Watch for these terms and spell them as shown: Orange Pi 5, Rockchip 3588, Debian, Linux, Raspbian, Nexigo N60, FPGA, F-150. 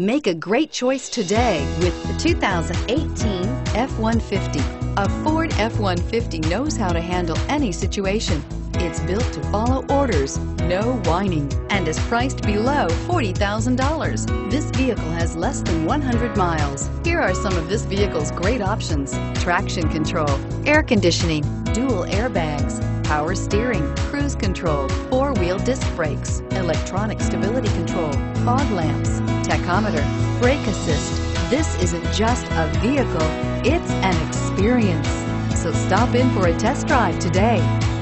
Make a great choice today with the 2018 F-150. A Ford F-150 knows how to handle any situation. It's built to follow orders, no whining, and is priced below $40,000. This vehicle has less than 100 miles. Here are some of this vehicle's great options: traction control, air conditioning, dual airbags, power steering, cruise control, four-wheel disc brakes, electronic stability control, fog lamps, tachometer, brake assist. This isn't just a vehicle, it's an experience. So stop in for a test drive today.